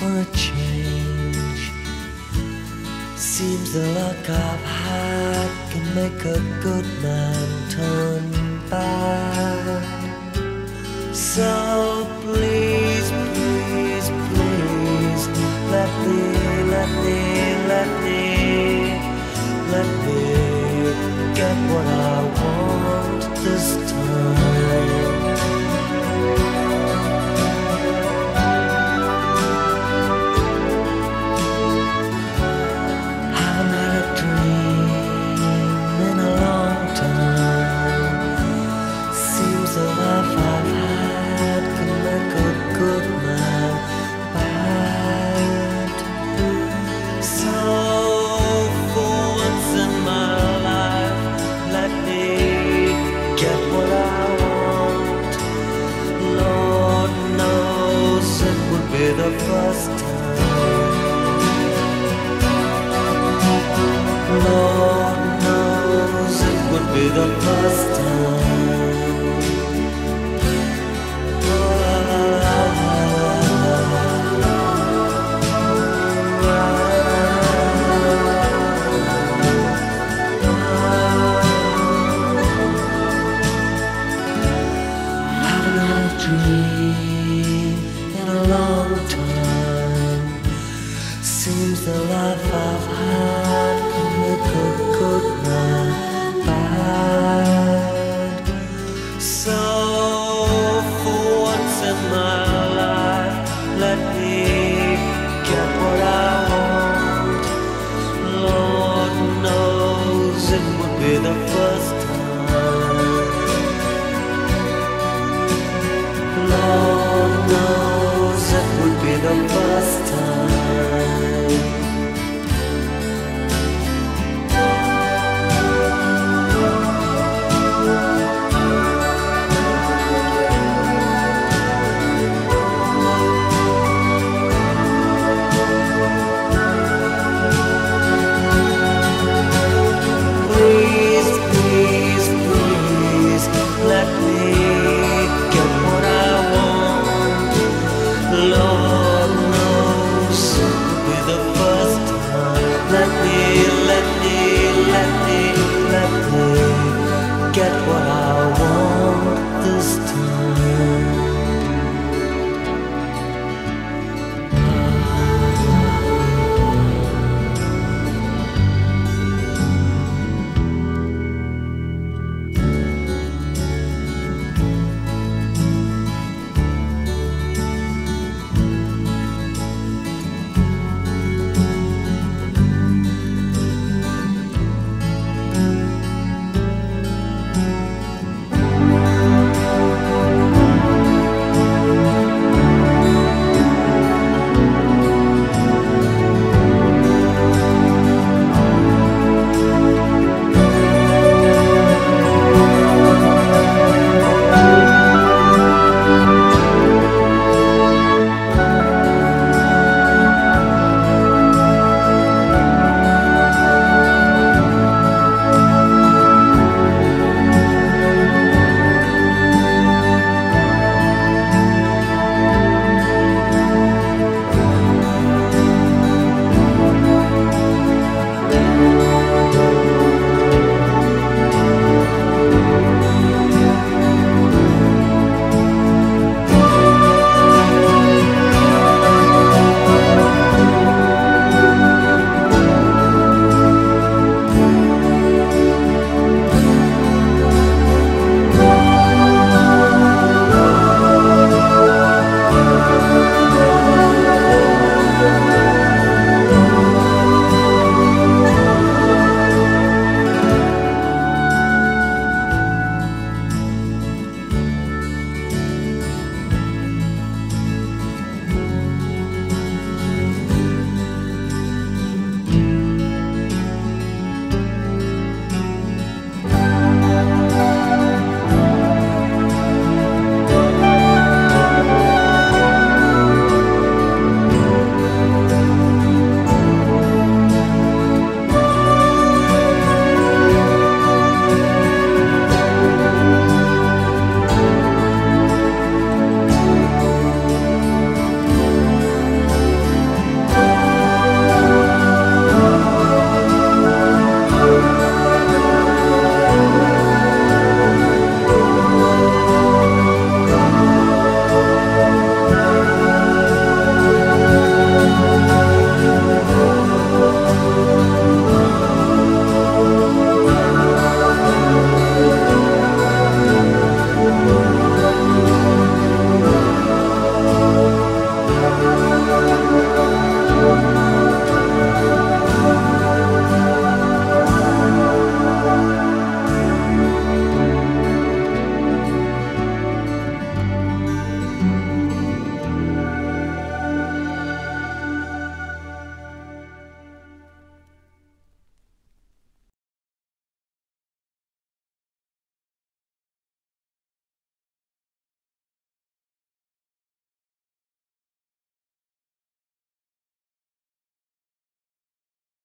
for a change. Seems the luck I've had can make a good man turn bad. So please, please, please, let me get what I want this time. The first time, Lord knows it would be the first time. I've not had a dream in a long time. Seems the life I've had can make a good man bad. So for once in my life, let me get what I want. Lord knows it would be the first time. Lord knows it would be the first time.